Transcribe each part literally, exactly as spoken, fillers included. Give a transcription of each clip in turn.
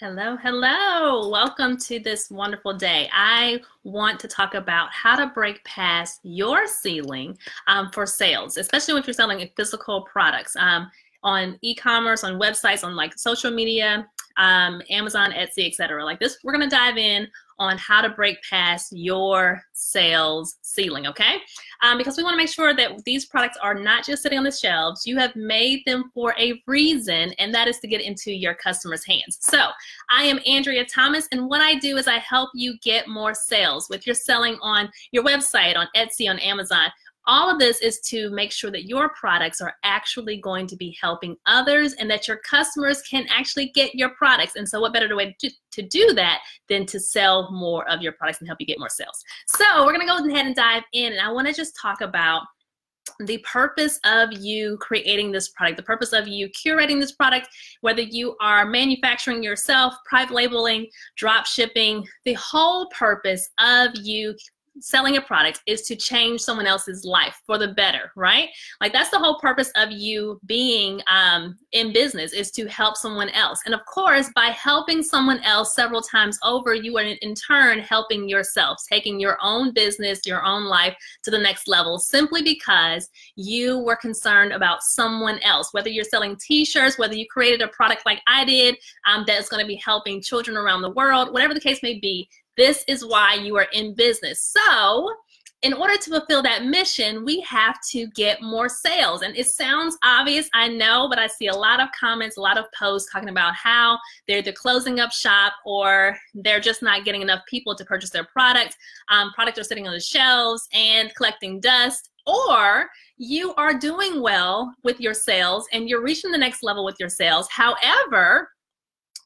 Hello, hello. Welcome to this wonderful day. I want to talk about how to break past your ceiling um, for sales, especially if you're selling physical products um, on e-commerce, on websites, on like social media, um, Amazon, Etsy, et cetera. Like this, we're going to dive in on how to break past your sales ceiling, okay? Um, because we want to make sure that these products are not just sitting on the shelves. You have made them for a reason, and that is to get into your customers' hands. So I am Andrea Thomas, and what I do is I help you get more sales with your selling on your website, on Etsy, on Amazon. All of this is to make sure that your products are actually going to be helping others and that your customers can actually get your products. And so what better way to, to do that than to sell more of your products and help you get more sales. So we're going to go ahead and dive in, and I want to just talk about the purpose of you creating this product, the purpose of you curating this product, whether you are manufacturing yourself, private labeling, drop shipping. The whole purpose of you selling a product is to change someone else's life for the better, right? Like that's the whole purpose of you being um, in business, is to help someone else. And of course, by helping someone else several times over, you are in turn helping yourself, taking your own business, your own life to the next level, simply because you were concerned about someone else, whether you're selling t-shirts, whether you created a product like I did um, that's going to be helping children around the world, whatever the case may be. This is why you are in business. So in order to fulfill that mission, we have to get more sales. And it sounds obvious, I know, but I see a lot of comments, a lot of posts talking about how they're either closing up shop or they're just not getting enough people to purchase their product. Um, products are sitting on the shelves and collecting dust. Or you are doing well with your sales and you're reaching the next level with your sales. However,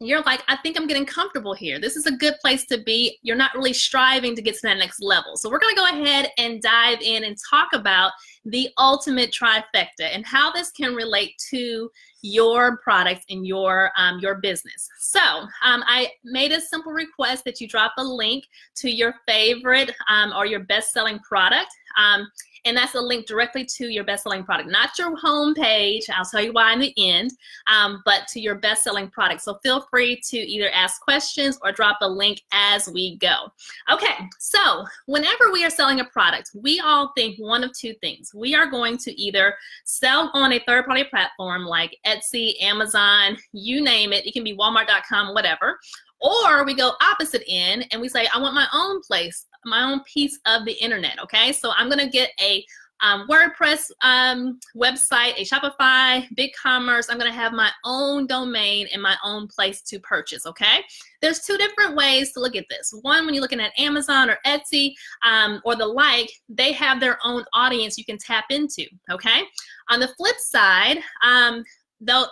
you're like, I think I'm getting comfortable here. This is a good place to be. You're not really striving to get to that next level. So we're going to go ahead and dive in and talk about the ultimate trifecta and how this can relate to your product and your um, your business. So um, I made a simple request that you drop a link to your favorite um, or your best-selling product. Um, And that's a link directly to your best-selling product, not your homepage. I'll tell you why in the end, um, but to your best-selling product. So feel free to either ask questions or drop a link as we go. Okay, so whenever we are selling a product, we all think one of two things. We are going to either sell on a third-party platform like Etsy, Amazon, you name it. It can be Walmart dot com, whatever. Or we go opposite end and we say, I want my own place, my own piece of the internet, okay? So I'm gonna get a um, WordPress um, website, a Shopify, Big Commerce. I'm gonna have my own domain and my own place to purchase, okay? There's two different ways to look at this. One, when you're looking at Amazon or Etsy um, or the like, they have their own audience you can tap into, okay? On the flip side, um, Though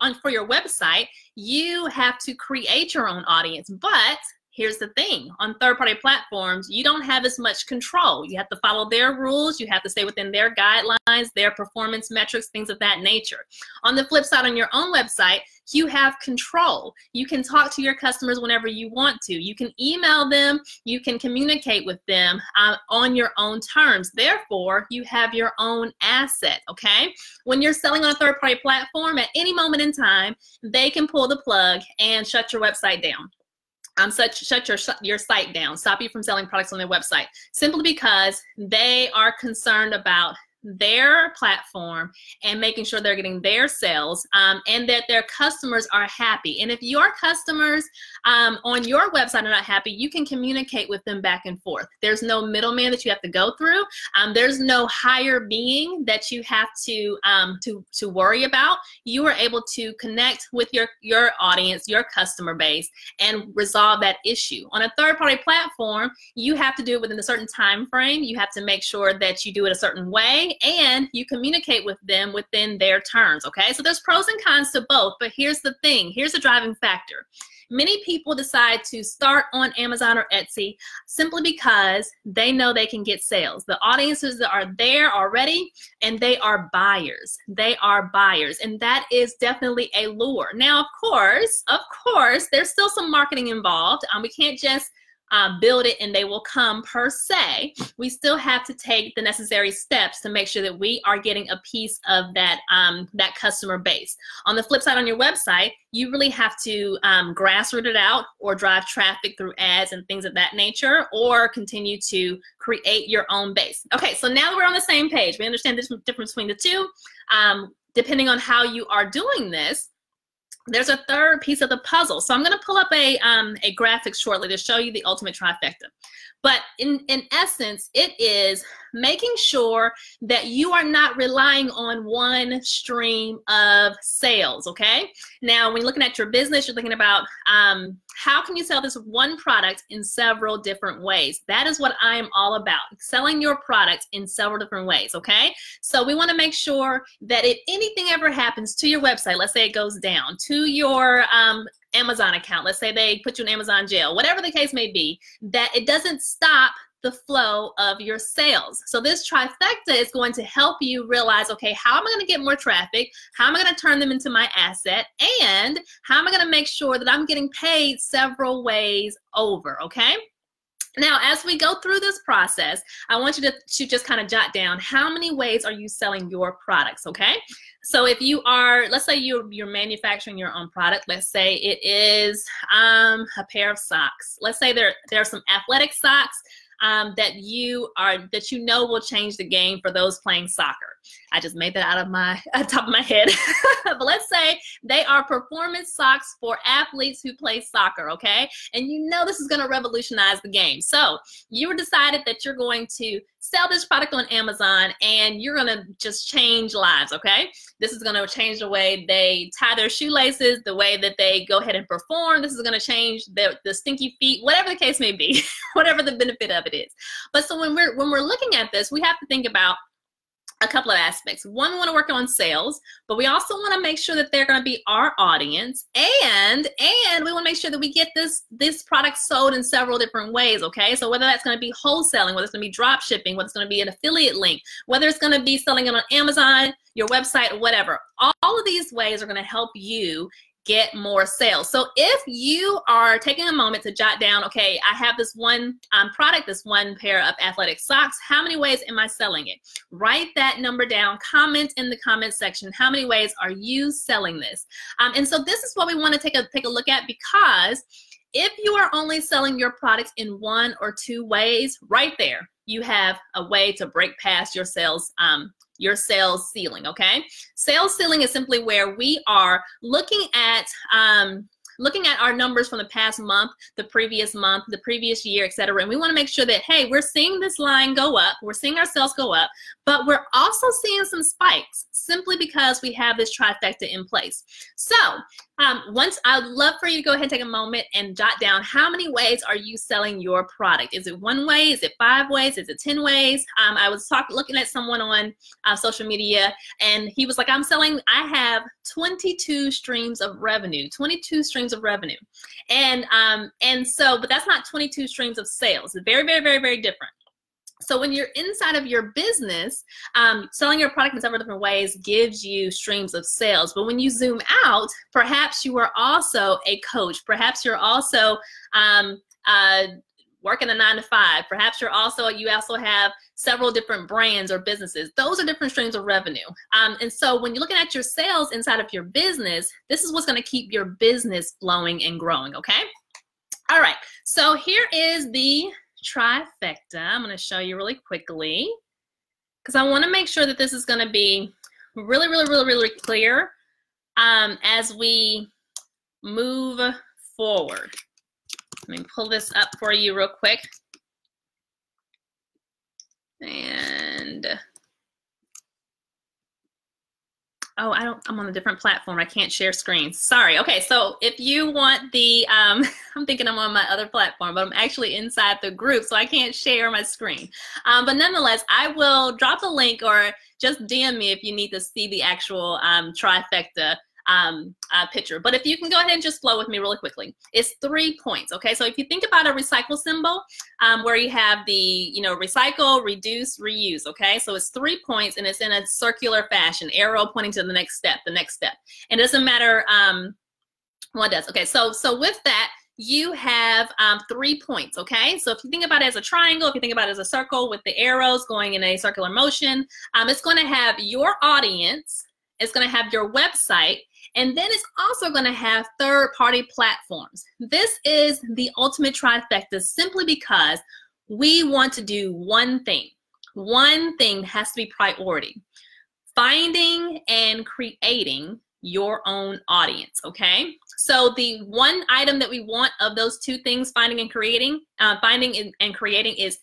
on for your website, you have to create your own audience. But here's the thing, on third-party platforms, you don't have as much control. You have to follow their rules. You have to stay within their guidelines, their performance metrics, things of that nature. On the flip side, on your own website, you have control. You can talk to your customers whenever you want to. You can email them. You can communicate with them uh, on your own terms. Therefore, you have your own asset, okay? When you're selling on a third-party platform, at any moment in time, they can pull the plug and shut your website down. Um, shut, shut your, your site down, stop you from selling products on their website, simply because they are concerned about their platform and making sure they're getting their sales um, and that their customers are happy. And if your customers um, on your website are not happy, you can communicate with them back and forth. There's no middleman that you have to go through. Um, there's no higher being that you have to, um, to, to worry about. You are able to connect with your, your audience, your customer base, and resolve that issue. On a third-party platform, you have to do it within a certain time frame. You have to make sure that you do it a certain way, and you communicate with them within their terms, okay? So there's pros and cons to both, but here's the thing. Here's the driving factor. Many people decide to start on Amazon or Etsy simply because they know they can get sales. The audiences that are there already, and they are buyers. They are buyers, and that is definitely a lure. Now, of course, of course, there's still some marketing involved. Um, we can't just uh, build it and they will come per se, we still have to take the necessary steps to make sure that we are getting a piece of that, um, that customer base. On the flip side, on your website, you really have to um, grassroot it out or drive traffic through ads and things of that nature, or continue to create your own base. Okay, so now that we're on the same page, we understand the difference between the two. Um, depending on how you are doing this, there's a third piece of the puzzle. So I'm going to pull up a, um, a graphic shortly to show you the ultimate trifecta. But in, in essence, it is making sure that you are not relying on one stream of sales, okay? Now, when you're looking at your business, you're thinking about um, how can you sell this one product in several different ways? That is what I am all about, selling your product in several different ways, okay? So we want to make sure that if anything ever happens to your website, let's say it goes down, to your um, Amazon account, let's say they put you in Amazon jail, whatever the case may be, that it doesn't stop the flow of your sales. So this trifecta is going to help you realize, okay, how am I going to get more traffic? How am I going to turn them into my asset? And how am I going to make sure that I'm getting paid several ways over, okay? Now, as we go through this process, I want you to, to just kind of jot down how many ways are you selling your products, okay? So if you are, let's say you're, you're manufacturing your own product, let's say it is um, a pair of socks. Let's say there, there are some athletic socks um, that you are, that you know will change the game for those playing soccer. I just made that out of my out top of my head. But let's say they are performance socks for athletes who play soccer, okay? And you know this is going to revolutionize the game. So you decided that you're going to sell this product on Amazon and you're going to just change lives, okay? This is going to change the way they tie their shoelaces, the way that they go ahead and perform. This is going to change the, the stinky feet, whatever the case may be, whatever the benefit of it is. But so when we're, when we're looking at this, we have to think about a couple of aspects. One, we want to work on sales, but we also want to make sure that they're going to be our audience, and and we want to make sure that we get this this product sold in several different ways, okay? So whether that's going to be wholesaling, whether it's going to be drop shipping, whether it's going to be an affiliate link, whether it's going to be selling it on Amazon, your website, whatever. All of these ways are going to help you get more sales. So if you are taking a moment to jot down, okay, I have this one um, product, this one pair of athletic socks, how many ways am I selling it? Write that number down, comment in the comment section, how many ways are you selling this? Um, and so this is what we want to take a, take a look at, because if you are only selling your products in one or two ways, right there, you have a way to break past your sales um, your sales ceiling, okay? Sales ceiling is simply where we are looking at um, looking at our numbers from the past month, the previous month, the previous year, et cetera. And we wanna make sure that, hey, we're seeing this line go up, we're seeing our sales go up, but we're also seeing some spikes simply because we have this trifecta in place. So um, once, I'd love for you to go ahead and take a moment and jot down how many ways are you selling your product? Is it one way? Is it five ways? Is it ten ways? Um, I was talk, looking at someone on uh, social media, and he was like, I'm selling, I have twenty-two streams of revenue, twenty-two streams of revenue. And um, and so, but that's not twenty-two streams of sales. It's very, very, very, very different. So when you're inside of your business, um, selling your product in several different ways gives you streams of sales. But when you zoom out, perhaps you are also a coach. Perhaps you're also um, uh, working a nine to five. Perhaps you're also, you also have several different brands or businesses. Those are different streams of revenue. Um, and so when you're looking at your sales inside of your business, this is what's going to keep your business flowing and growing, okay? All right, so here is the trifecta. I'm going to show you really quickly because I want to make sure that this is going to be really, really, really, really clear um, as we move forward. Let me pull this up for you real quick. And, oh, I don't, I'm on a different platform. I can't share screens. Sorry. Okay. So if you want the, um, I'm thinking I'm on my other platform, but I'm actually inside the group, so I can't share my screen. Um, but nonetheless, I will drop the link or just D M me if you need to see the actual um, trifecta Um, uh, picture. But if you can go ahead and just flow with me really quickly. It's three points, okay? So if you think about a recycle symbol um, where you have the, you know, recycle, reduce, reuse, okay? So it's three points and it's in a circular fashion, arrow pointing to the next step, the next step. And it doesn't matter um, what it does. Okay, so, so with that, you have um, three points, okay? So if you think about it as a triangle, if you think about it as a circle with the arrows going in a circular motion, um, it's gonna have your audience, it's gonna have your website, and then it's also gonna have third-party platforms. This is the ultimate trifecta simply because we want to do one thing. One thing has to be priority. Finding and creating your own audience, okay? So the one item that we want of those two things, finding and creating, uh, finding and creating is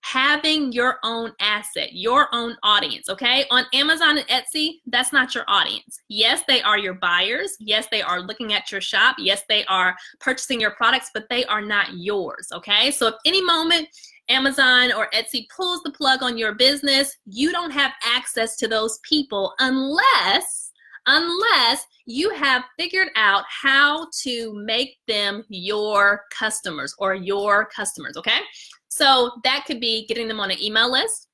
having your own asset, your own audience, okay? On Amazon and Etsy, that's not your audience. Yes, they are your buyers. Yes, they are looking at your shop. Yes, they are purchasing your products, but they are not yours, okay? So if any moment Amazon or Etsy pulls the plug on your business, you don't have access to those people unless, unless you have figured out how to make them your customers or your customers, okay? So that could be getting them on an email list.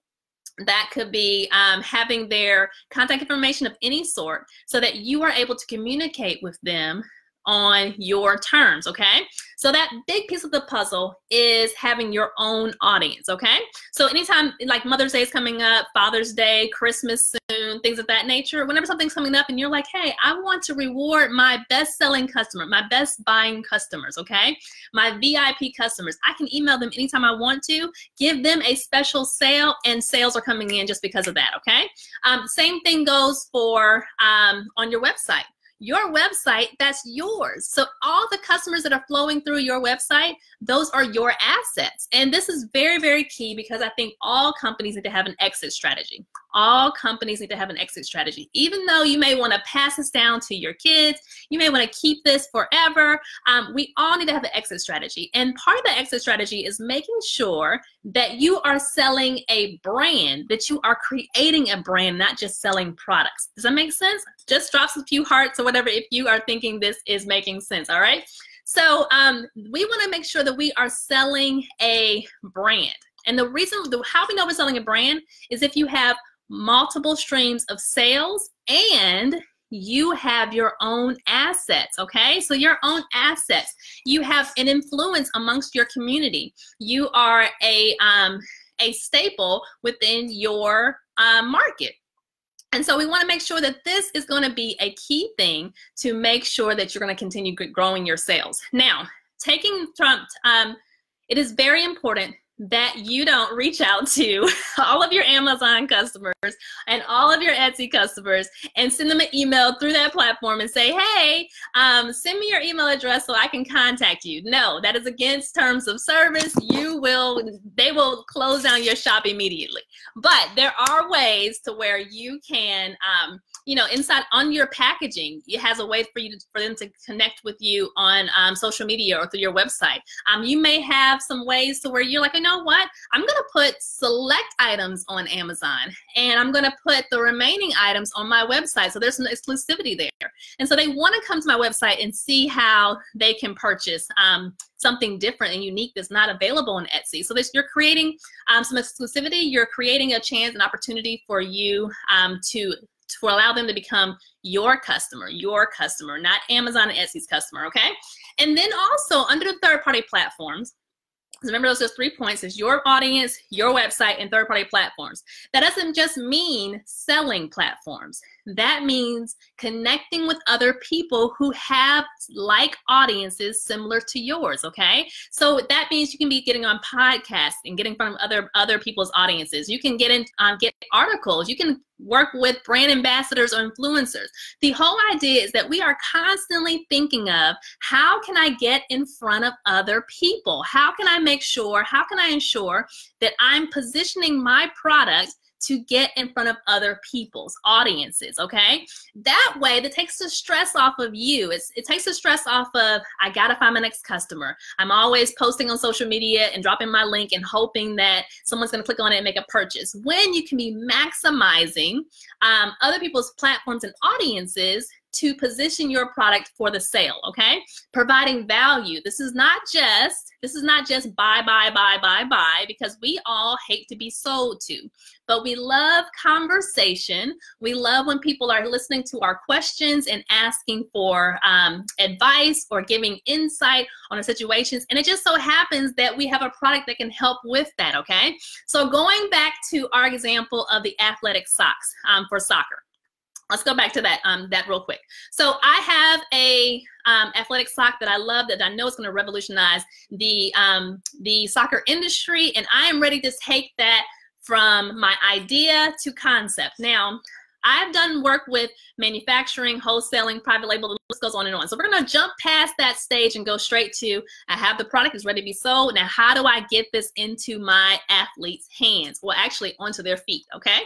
That could be um, having their contact information of any sort so that you are able to communicate with them on your terms, okay? So that big piece of the puzzle is having your own audience, okay? So anytime, like Mother's Day is coming up, Father's Day, Christmas soon, things of that nature, whenever something's coming up and you're like, hey, I want to reward my best-selling customer, my best buying customers, okay? My V I P customers. I can email them anytime I want to, give them a special sale, and sales are coming in just because of that, okay? Um, same thing goes for um, on your website. Your website, that's yours. So all the customers that are flowing through your website, those are your assets. And this is very, very key because I think all companies need to have an exit strategy. All companies need to have an exit strategy. Even though you may want to pass this down to your kids, you may want to keep this forever, um, we all need to have an exit strategy. And part of the exit strategy is making sure that you are selling a brand, that you are creating a brand, not just selling products. Does that make sense? Just drops a few hearts or whatever if you are thinking this is making sense, all right? So um, we want to make sure that we are selling a brand. And the reason, the, how we know we're selling a brand is if you have multiple streams of sales and you have your own assets, okay? So your own assets. You have an influence amongst your community. You are a, um, a staple within your uh, market. And so we want to make sure that this is going to be a key thing to make sure that you're going to continue growing your sales. Now, taking Trump, um, it is very important that you don't reach out to all of your Amazon customers and all of your Etsy customers and send them an email through that platform and say, hey, um, send me your email address so I can contact you. No, that is against terms of service. You will, they will close down your shop immediately. But there are ways to where you can, um, you know, inside on your packaging, it has a way for you to, for them to connect with you on um, social media or through your website. Um, you may have some ways to where you're like, you know, You know what? I'm gonna put select items on Amazon and I'm gonna put the remaining items on my website. So there's some exclusivity there. And so they want to come to my website and see how they can purchase um, something different and unique that's not available on Etsy. So this, you're creating um, some exclusivity, you're creating a chance, an opportunity for you um, to to allow them to become your customer, your customer, not Amazon and Etsy's customer, okay? And then also under the third-party platforms, remember those just three points is your audience, your website, and third-party platforms. That doesn't just mean selling platforms. That means connecting with other people who have like audiences similar to yours, okay? So that means you can be getting on podcasts and getting from other other people's audiences. You can get in, um, get articles. You can work with brand ambassadors or influencers. The whole idea is that we are constantly thinking of how can I get in front of other people? How can I make sure, how can I ensure that I'm positioning my product to get in front of other people's audiences, okay? That way, that takes the stress off of you. It's, it takes the stress off of, I gotta find my next customer. I'm always posting on social media and dropping my link and hoping that someone's gonna click on it and make a purchase. When you can be maximizing um, other people's platforms and audiences to position your product for the sale, okay? Providing value. This is not just, this is not just buy, buy, buy, buy, buy, because we all hate to be sold to. But we love conversation. We love when people are listening to our questions and asking for um, advice or giving insight on our situations. And it just so happens that we have a product that can help with that, okay? So going back to our example of the athletic socks um, for soccer. Let's go back to that um, that real quick. So I have a um, athletic sock that I love, that I know is going to revolutionize the um, the soccer industry, and I am ready to take that from my idea to concept. Now, I've done work with manufacturing, wholesaling, private label, the list goes on and on. So we're going to jump past that stage and go straight to, I have the product, it's ready to be sold. Now, how do I get this into my athletes' hands? Well, actually, onto their feet, okay?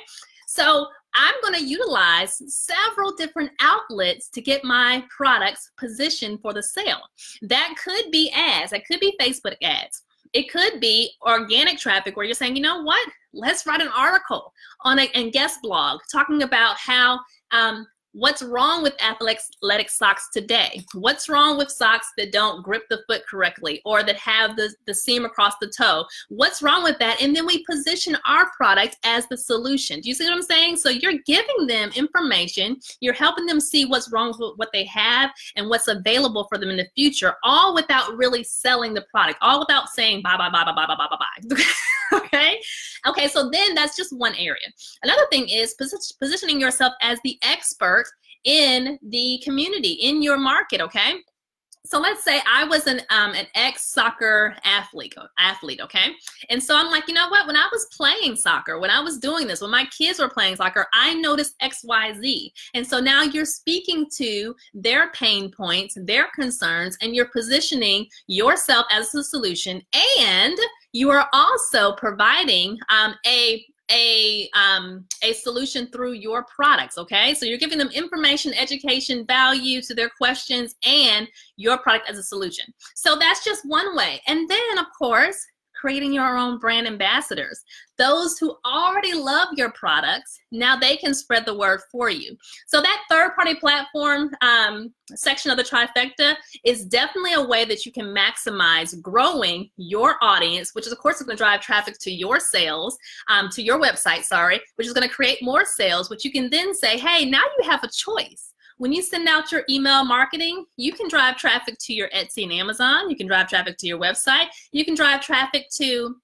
So I'm going to utilize several different outlets to get my products positioned for the sale. That could be ads. That could be Facebook ads. It could be organic traffic where you're saying, you know what, let's write an article on a and guest blog talking about how um, what's wrong with athletic socks today. What's wrong with socks that don't grip the foot correctly or that have the, the seam across the toe? What's wrong with that? And then we position our product as the solution. Do you see what I'm saying? So you're giving them information. You're helping them see what's wrong with what they have and what's available for them in the future, all without really selling the product, all without saying bye, bye, bye, bye, bye, bye, bye, bye, bye. Okay. Okay. So then that's just one area. Another thing is posi- positioning yourself as the expert in the community, in your market. Okay. So let's say I was an, um, an ex-soccer athlete, athlete, okay? And so I'm like, you know what? When I was playing soccer, when I was doing this, when my kids were playing soccer, I noticed X Y Z. And so now you're speaking to their pain points, their concerns, and you're positioning yourself as the solution. And you are also providing um, a a um a solution through your products, okay? So you're giving them information, education, value to their questions, and your product as a solution. So that's just one way. And then, of course, creating your own brand ambassadors. Those who already love your products, now they can spread the word for you. So that third-party platform um, section of the trifecta is definitely a way that you can maximize growing your audience, which is, of course, going to drive traffic to your sales, um, to your website, sorry, which is going to create more sales, which you can then say, hey, now you have a choice. When you send out your email marketing, you can drive traffic to your Etsy and Amazon. You can drive traffic to your website. You can drive traffic to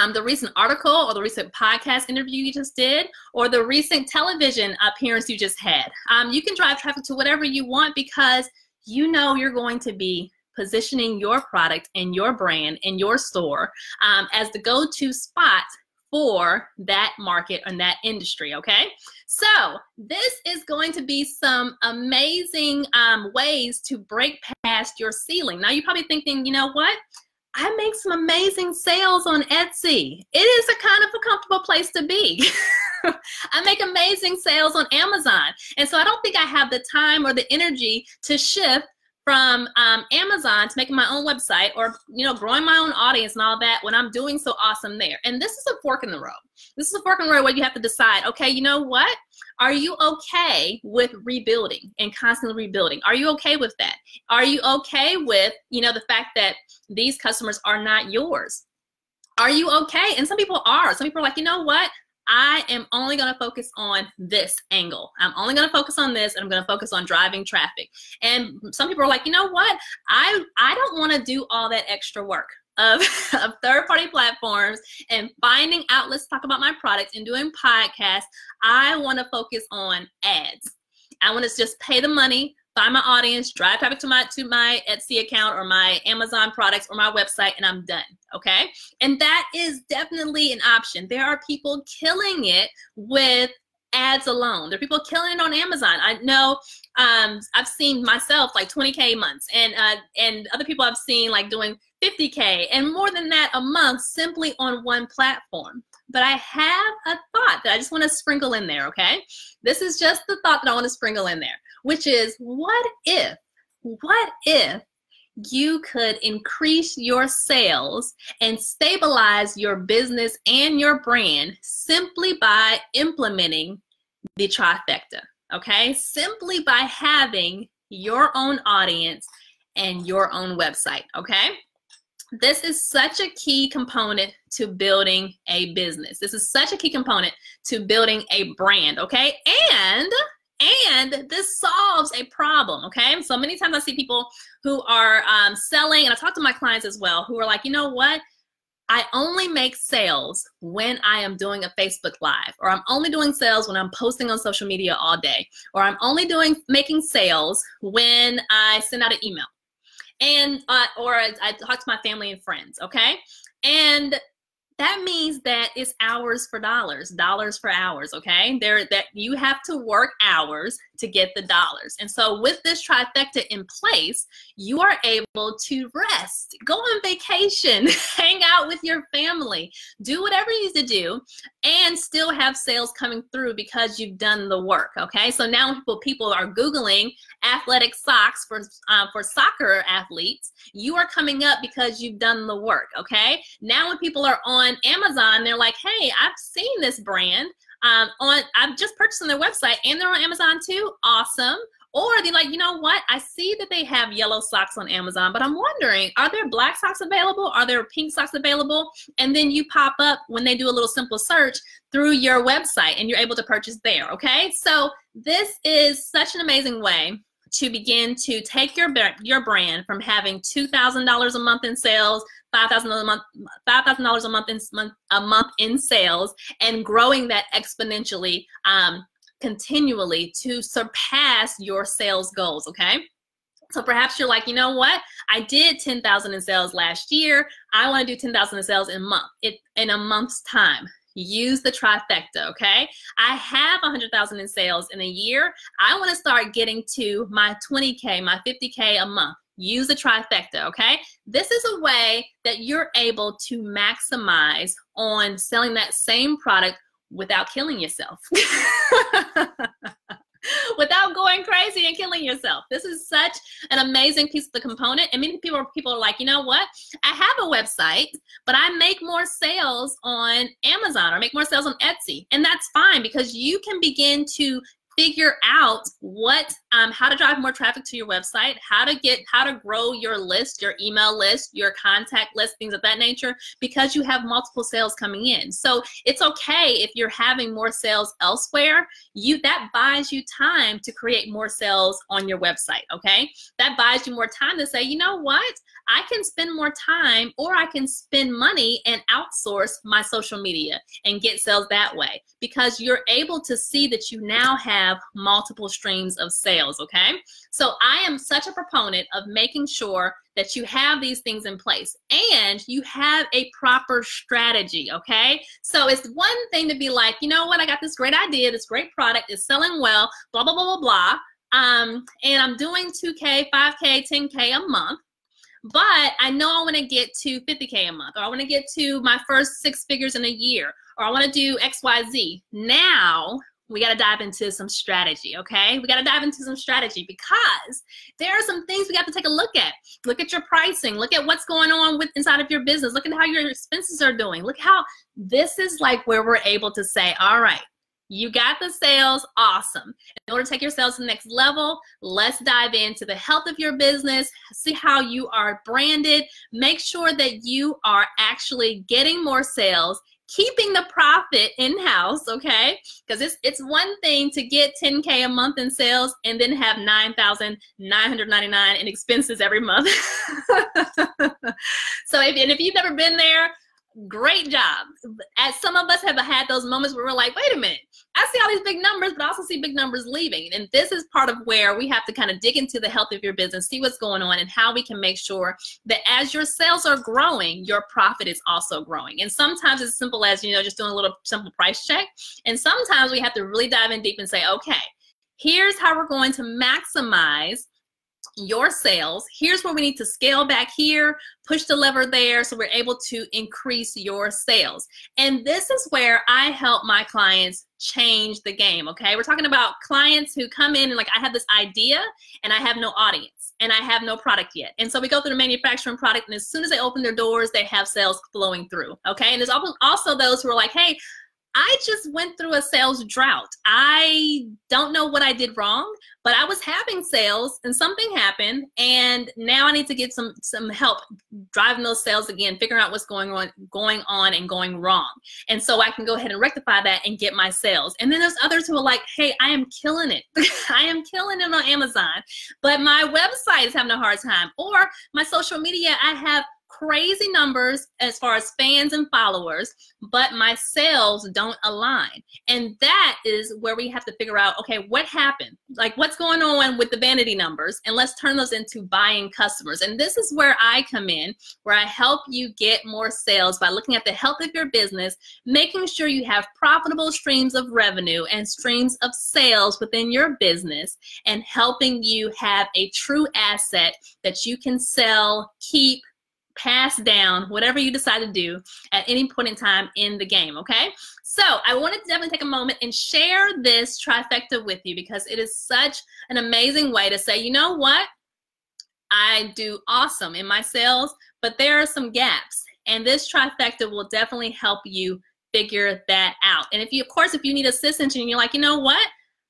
um, the recent article or the recent podcast interview you just did or the recent television appearance you just had. Um, you can drive traffic to whatever you want because you know you're going to be positioning your product and your brand and your store um, as the go-to spot for that market and that industry, okay? So this is going to be some amazing um, ways to break past your ceiling. Now you're probably thinking, you know what? I make some amazing sales on Etsy. It is a kind of a comfortable place to be. I make amazing sales on Amazon. And so I don't think I have the time or the energy to shift from um, Amazon to making my own website or, you know, growing my own audience and all that when I'm doing so awesome there. And this is a fork in the road. This is a fork in the road where you have to decide, okay, you know what? Are you okay with rebuilding and constantly rebuilding? Are you okay with that? Are you okay with, you know, the fact that these customers are not yours? Are you okay? And some people are. Some people are like, you know what? I am only going to focus on this angle. I'm only going to focus on this, and I'm going to focus on driving traffic. And some people are like, you know what? I, I don't want to do all that extra work of, of third-party platforms and finding outlets to talk about my product and doing podcasts. I want to focus on ads. I want to just pay the money, find my audience, drive traffic to my to my Etsy account or my Amazon products or my website, and I'm done, okay? And that is definitely an option. There are people killing it with ads alone. There are people killing it on Amazon. I know um, I've seen myself like twenty K months, and, uh, and other people I've seen like doing fifty K and more than that a month simply on one platform. But I have a thought that I just want to sprinkle in there, okay? This is just the thought that I want to sprinkle in there, which is what if, what if you could increase your sales and stabilize your business and your brand simply by implementing the trifecta, okay? Simply by having your own audience and your own website, okay? This is such a key component to building a business. This is such a key component to building a brand, okay? And And this solves a problem, okay? So many times I see people who are um, selling, and I talk to my clients as well, who are like, you know what? I only make sales when I am doing a Facebook Live, or I'm only doing sales when I'm posting on social media all day, or I'm only doing making sales when I send out an email, and uh, or I, I talk to my family and friends, okay? And that means that it's hours for dollars, dollars for hours, okay? There, that you have to work hours to get the dollars. And so with this trifecta in place, you are able to rest, go on vacation, hang out with your family, do whatever you need to do, and still have sales coming through because you've done the work, okay? So now when people, people are Googling athletic socks for, uh, for soccer athletes, you are coming up because you've done the work, okay? Now when people are on On Amazon, they're like, hey, I've seen this brand. Um, on, I've just purchased on their website and they're on Amazon too. Awesome. Or they're like, you know what? I see that they have yellow socks on Amazon, but I'm wondering, are there black socks available? Are there pink socks available? And then you pop up when they do a little simple search through your website and you're able to purchase there. Okay. So this is such an amazing way to begin to take your, your brand from having two thousand dollars a month in sales, five thousand dollars a month, five thousand dollars a month in a month in sales, and growing that exponentially, um, continually to surpass your sales goals. Okay. So perhaps you're like, you know what? I did ten thousand in sales last year. I want to do ten thousand in sales in month, it, in a month's time. Use the trifecta, okay? I have one hundred thousand in sales in a year. I want to start getting to my twenty K, my fifty K a month. Use the trifecta, okay? This is a way that you're able to maximize on selling that same product without killing yourself. Without going crazy and killing yourself. This is such an amazing piece of the component. And many people, people are like, you know what? I have a website, but I make more sales on Amazon or make more sales on Etsy. And that's fine, because you can begin to figure out what, um, how to drive more traffic to your website, how to get, how to grow your list, your email list, your contact list, things of that nature, because you have multiple sales coming in. So it's okay if you're having more sales elsewhere. You, that buys you time to create more sales on your website, okay? That buys you more time to say, you know what? I can spend more time, or I can spend money and outsource my social media and get sales that way, because you're able to see that you now have Have multiple streams of sales, okay? So I am such a proponent of making sure that you have these things in place and you have a proper strategy, okay? So it's one thing to be like, you know what, I got this great idea, this great product is selling well, blah, blah, blah, blah, blah, um, and I'm doing two K, five K, ten K a month, but I know I want to get to fifty K a month, or I want to get to my first six figures in a year, or I want to do X Y Z. Now, we got to dive into some strategy, okay? We got to dive into some strategy, because there are some things we got to take a look at. Look at your pricing. Look at what's going on with inside of your business. Look at how your expenses are doing. Look how this is like where we're able to say, all right, you got the sales, awesome. In order to take your sales to the next level, let's dive into the health of your business, see how you are branded, make sure that you are actually getting more sales, keeping the profit in-house, okay? Because it's, it's one thing to get ten K a month in sales and then have nine thousand nine hundred ninety-nine dollars in expenses every month. So if, and if you've never been there, great job. As some of us have had those moments where we're like, wait a minute, I see all these big numbers, but I also see big numbers leaving. And this is part of where we have to kind of dig into the health of your business, see what's going on, and how we can make sure that as your sales are growing, your profit is also growing. And sometimes it's as simple as, you know, just doing a little simple price check. And sometimes we have to really dive in deep and say, okay, here's how we're going to maximize your sales. Here's where we need to scale back here, push the lever there, so we're able to increase your sales. And this is where I help my clients change the game, okay? We're talking about clients who come in and like, I have this idea and I have no audience and I have no product yet. And so we go through the manufacturing product, and as soon as they open their doors, they have sales flowing through, okay? And there's also those who are like, hey, I just went through a sales drought. I don't know what I did wrong, but I was having sales and something happened, and now I need to get some some help driving those sales again, figuring out what's going on, going on and going wrong. And so I can go ahead and rectify that and get my sales. And then there's others who are like, hey, I am killing it. I am killing it on Amazon, but my website is having a hard time, or my social media, I have crazy numbers as far as fans and followers, but my sales don't align. And that is where we have to figure out, okay, what happened? Like, what's going on with the vanity numbers? And let's turn those into buying customers. And this is where I come in, where I help you get more sales by looking at the health of your business, making sure you have profitable streams of revenue and streams of sales within your business, and helping you have a true asset that you can sell, keep, pass down, whatever you decide to do at any point in time in the game, okay? So I wanted to definitely take a moment and share this trifecta with you, because it is such an amazing way to say, you know what? I do awesome in my sales, but there are some gaps, and this trifecta will definitely help you figure that out. And if you, of course, if you need assistance and you're like, you know what?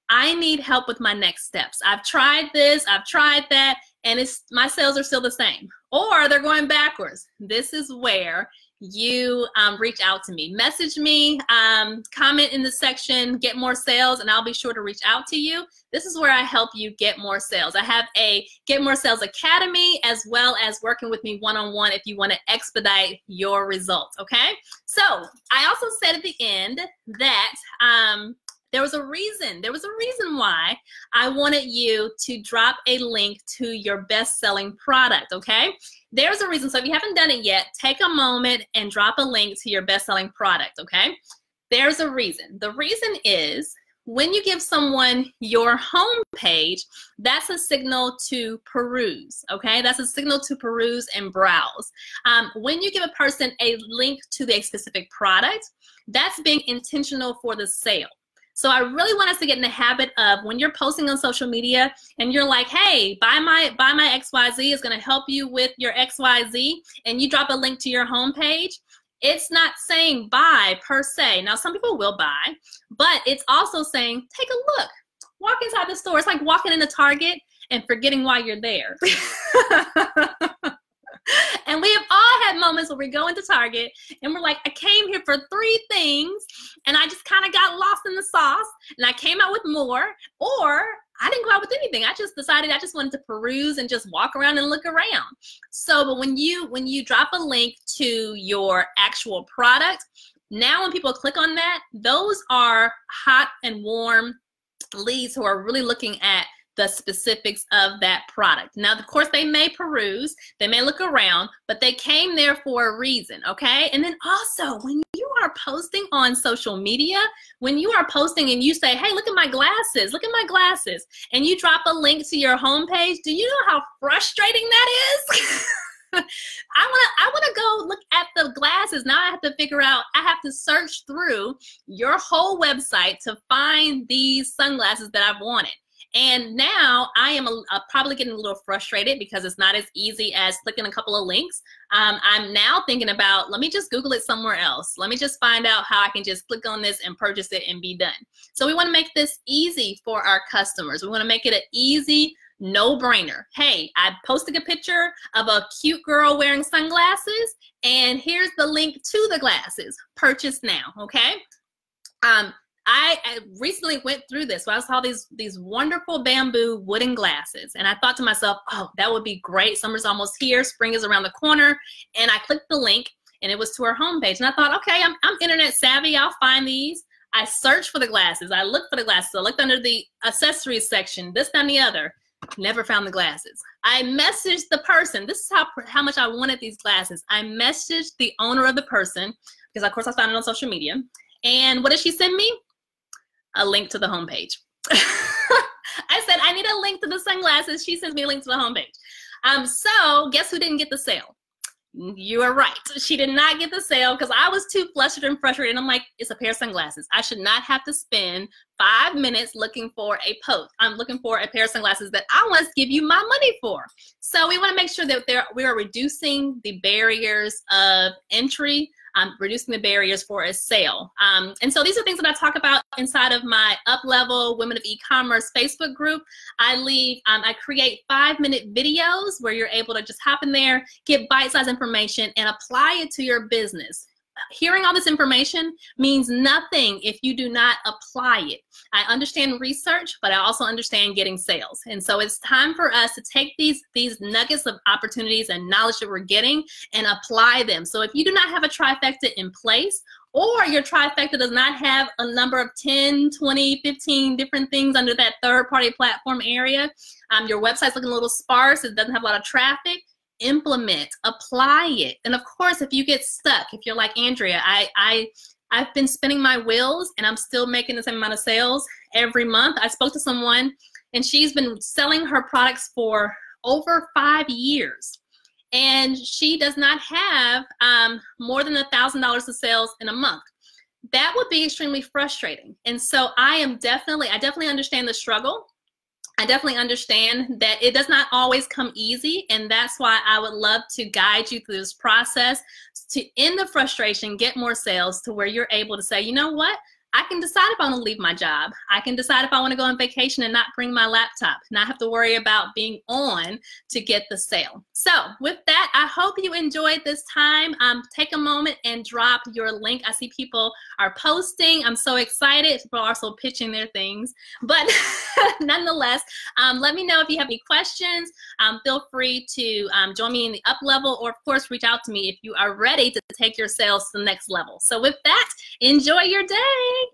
I need help with my next steps. I've tried this, I've tried that, and it's, my sales are still the same, or they're going backwards. This is where you um, reach out to me. Message me, um, comment in the section, get more sales, and I'll be sure to reach out to you. This is where I help you get more sales. I have a Get More Sales Academy, as well as working with me one-on-one if you want to expedite your results, okay? So I also said at the end that um, There was a reason, there was a reason why I wanted you to drop a link to your best-selling product, okay? There's a reason, so if you haven't done it yet, take a moment and drop a link to your best-selling product, okay? There's a reason. The reason is when you give someone your home page, that's a signal to peruse, okay? That's a signal to peruse and browse. Um, when you give a person a link to a specific product, that's being intentional for the sale. So I really want us to get in the habit of when you're posting on social media and you're like, hey, buy my buy my X Y Z is going to help you with your X Y Z, and you drop a link to your homepage, it's not saying buy per se. Now, some people will buy, but it's also saying take a look. Walk inside the store. It's like walking into Target and forgetting why you're there. And we have all had moments where we go into Target and we're like, I came here for three things and I just kind of got lost in the sauce and I came out with more, or I didn't go out with anything. I just decided I just wanted to peruse and just walk around and look around. So, but when you, when you drop a link to your actual product, now when people click on that, those are hot and warm leads who are really looking at the specifics of that product. Now, of course, they may peruse, they may look around, but they came there for a reason, okay? And then also, when you are posting on social media, when you are posting and you say, hey, look at my glasses, look at my glasses, and you drop a link to your homepage, do you know how frustrating that is? I wanna, I wanna go look at the glasses. Now I have to figure out, I have to search through your whole website to find these sunglasses that I've wanted. And now I am a, a probably getting a little frustrated because it's not as easy as clicking a couple of links. Um, I'm now thinking about, let me just Google it somewhere else. Let me just find out how I can just click on this and purchase it and be done. So we want to make this easy for our customers. We want to make it an easy no-brainer. Hey, I posted a picture of a cute girl wearing sunglasses, and here's the link to the glasses. Purchase now, okay? Um, I, I recently went through this. So I saw these these wonderful bamboo wooden glasses, and I thought to myself, oh, that would be great. Summer's almost here. Spring is around the corner. And I clicked the link, and it was to her homepage. And I thought, okay, I'm, I'm internet savvy. I'll find these. I searched for the glasses. I looked for the glasses. I looked under the accessories section, this, that, and the other. Never found the glasses. I messaged the person. This is how, how much I wanted these glasses. I messaged the owner of the person because, of course, I found it on social media. And what did she send me? A link to the homepage. I said, I need a link to the sunglasses. She sends me a link to the homepage. Um, so guess who didn't get the sale? You are right. She did not get the sale because I was too flustered and frustrated. And I'm like, it's a pair of sunglasses. I should not have to spend five minutes looking for a post. I'm looking for a pair of sunglasses that I want to give you my money for. So we want to make sure that there, we are reducing the barriers of entry um, reducing the barriers for a sale. Um, and so these are things that I talk about inside of my Up Level Women of E-commerce Facebook group. I leave, um, I create five minute videos where you're able to just hop in there, get bite-sized information and apply it to your business. Hearing all this information means nothing if you do not apply it. I understand research, but I also understand getting sales. And so it's time for us to take these, these nuggets of opportunities and knowledge that we're getting and apply them. So if you do not have a trifecta in place, or your trifecta does not have a number of ten, twenty, fifteen different things under that third-party platform area, um, your website's looking a little sparse, it doesn't have a lot of traffic, implement, apply it. And of course, if you get stuck, if you're like, Andrea, I, I, I've been spinning my wheels and I'm still making the same amount of sales every month. I spoke to someone and she's been selling her products for over five years. And she does not have um, more than one thousand dollars of sales in a month. That would be extremely frustrating. And so I am definitely, I definitely understand the struggle. I definitely understand that it does not always come easy, and that's why I would love to guide you through this process to end the frustration, get more sales to where you're able to say, you know what? I can decide if I want to leave my job. I can decide if I want to go on vacation and not bring my laptop, not have to worry about being on to get the sale. So with that, I hope you enjoyed this time. Um, take a moment and drop your link. I see people are posting. I'm so excited. People are also pitching their things. But nonetheless, um, let me know if you have any questions. Um, feel free to um, join me in the Up Level, or of course, reach out to me if you are ready to take your sales to the next level. So with that, enjoy your day.